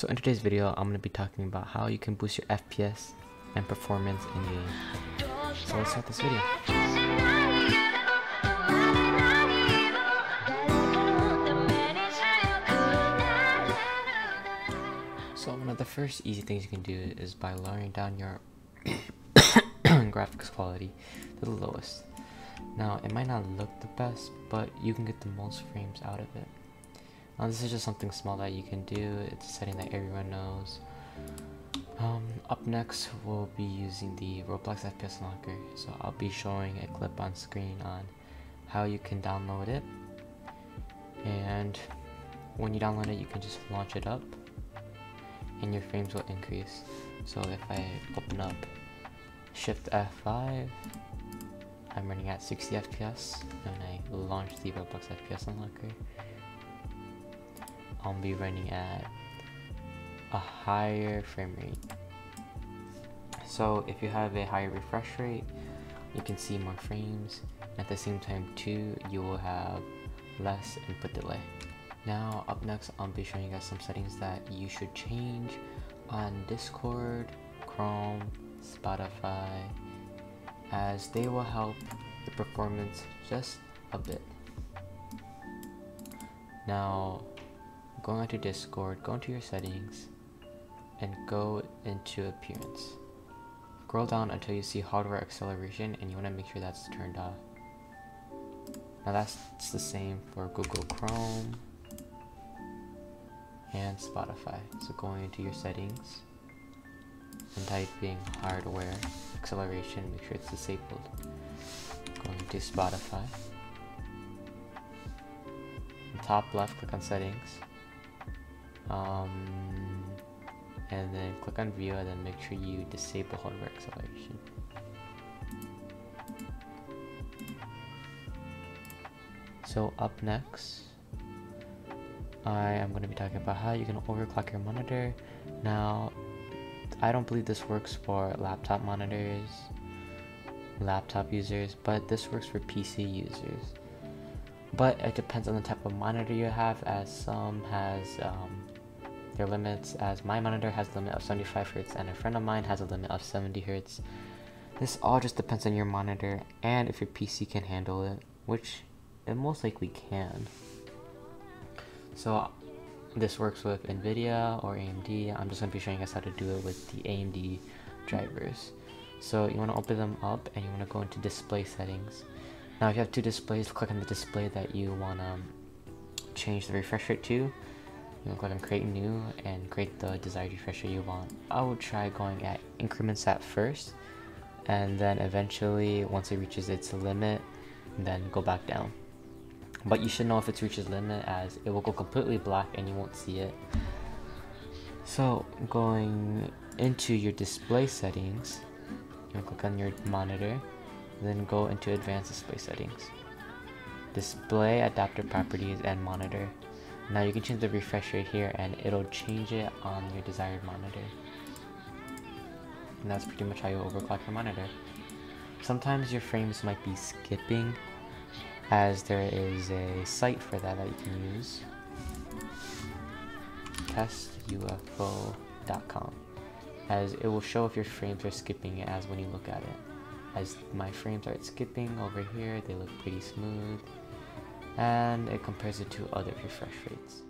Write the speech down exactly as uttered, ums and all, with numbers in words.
So in today's video, I'm going to be talking about how you can boost your F P S and performance in game. So let's start this video. So one of the first easy things you can do is by lowering down your graphics quality to the lowest. Now it might not look the best, but you can get the most frames out of it. Now this is just something small that you can do, it's a setting that everyone knows. Um, up next we'll be using the ROBLOX F P S Unlocker, so I'll be showing a clip on screen on how you can download it. And when you download it, you can just launch it up and your frames will increase. So if I open up Shift F five, I'm running at sixty F P S, and I launch the ROBLOX F P S Unlocker, I'll be running at a higher frame rate. So if you have a higher refresh rate, you can see more frames, and at the same time too, you will have less input delay. Now up next, I'll be showing you guys some settings that you should change on Discord, Chrome, Spotify, as they will help the performance just a bit. Now going onto Discord, go into your settings and go into appearance. Scroll down until you see hardware acceleration, and you want to make sure that's turned off. Now that's the same for Google Chrome and Spotify. So going into your settings and typing hardware acceleration, make sure it's disabled. Going to Spotify, top left click on settings, um, and then click on view, and then make sure you disable hardware acceleration. So up next, I am going to be talking about how you can overclock your monitor. Now, I don't believe this works for laptop monitors, laptop users, but this works for P C users. But it depends on the type of monitor you have, as some has um, their limits, as my monitor has a limit of seventy-five hertz and a friend of mine has a limit of seventy hertz. This all just depends on your monitor and if your P C can handle it, which it most likely can. So this works with Nvidia or A M D. I'm just going to be showing you guys how to do it with the A M D drivers. So you want to open them up and you want to go into display settings. Now if you have two displays, click on the display that you want to change the refresh rate to. You want to click on create new and create the desired refresh rate you want. I would try going at increments at first, and then eventually once it reaches its limit, then go back down. But you should know if it's reaches limit, as it will go completely black and you won't see it. So going into your display settings, you click on your monitor, then go into advanced display settings, display adapter properties, and monitor. Now you can change the refresh rate here and it'll change it on your desired monitor. And that's pretty much how you overclock your monitor. Sometimes your frames might be skipping, as there is a site for that that you can use, test U F O dot com, as it will show if your frames are skipping, as when you look at it. As my frames are skipping over here, they look pretty smooth, and it compares it to other refresh rates.